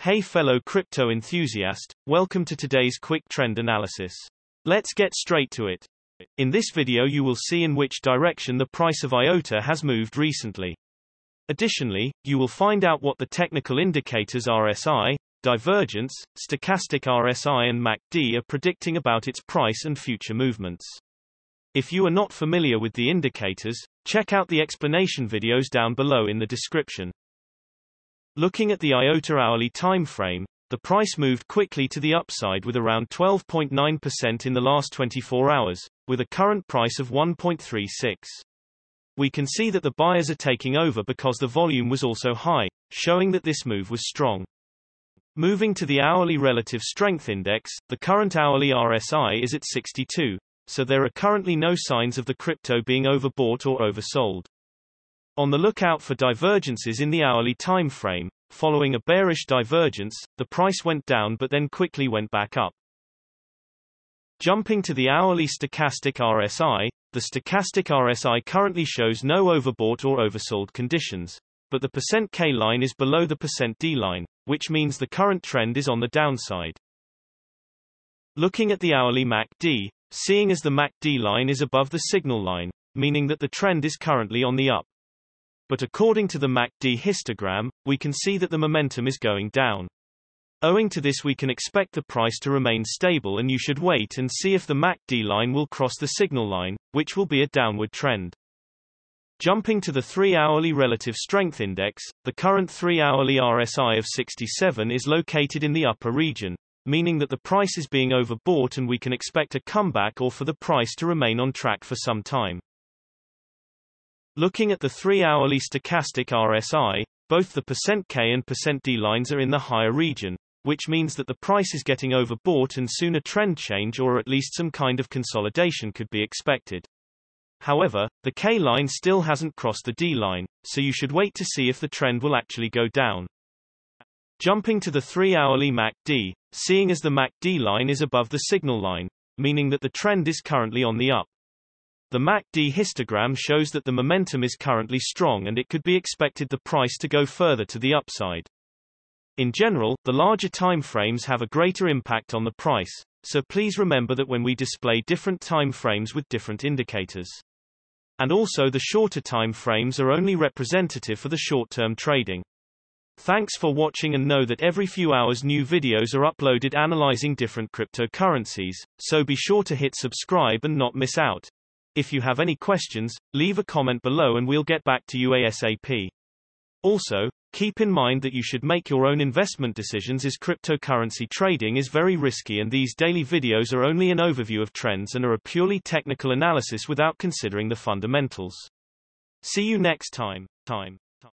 Hey fellow crypto enthusiast, welcome to today's quick trend analysis. Let's get straight to it. In this video you will see in which direction the price of IOTA has moved recently. Additionally, you will find out what the technical indicators RSI, divergence, stochastic RSI and MACD are predicting about its price and future movements. If you are not familiar with the indicators, check out the explanation videos down below in the description. Looking at the IOTA hourly time frame, the price moved quickly to the upside with around 12.9% in the last 24 hours, with a current price of 1.36. We can see that the buyers are taking over because the volume was also high, showing that this move was strong. Moving to the hourly relative strength index, the current hourly RSI is at 62, so there are currently no signs of the crypto being overbought or oversold. On the lookout for divergences in the hourly time frame. Following a bearish divergence, the price went down but then quickly went back up. Jumping to the hourly stochastic RSI, the stochastic RSI currently shows no overbought or oversold conditions, but the %K line is below the %D line, which means the current trend is on the downside. Looking at the hourly MACD, seeing as the MACD line is above the signal line, meaning that the trend is currently on the up. But according to the MACD histogram, we can see that the momentum is going down. Owing to this, we can expect the price to remain stable, and you should wait and see if the MACD line will cross the signal line, which will be a downward trend. Jumping to the 3-hourly relative strength index, the current 3-hourly RSI of 67 is located in the upper region, meaning that the price is being overbought and we can expect a comeback or for the price to remain on track for some time. Looking at the 3-hourly stochastic RSI, both the %K and %D lines are in the higher region, which means that the price is getting overbought and soon a trend change or at least some kind of consolidation could be expected. However, the K line still hasn't crossed the D line, so you should wait to see if the trend will actually go down. Jumping to the 3-hourly MACD, seeing as the MACD line is above the signal line, meaning that the trend is currently on the up. The MACD histogram shows that the momentum is currently strong and it could be expected the price to go further to the upside. In general, the larger time frames have a greater impact on the price, so please remember that when we display different time frames with different indicators. And also the shorter time frames are only representative for the short-term trading. Thanks for watching, and know that every few hours new videos are uploaded analyzing different cryptocurrencies, so be sure to hit subscribe and not miss out. If you have any questions, leave a comment below and we'll get back to you ASAP. Also, keep in mind that you should make your own investment decisions as cryptocurrency trading is very risky, and these daily videos are only an overview of trends and are a purely technical analysis without considering the fundamentals. See you next time.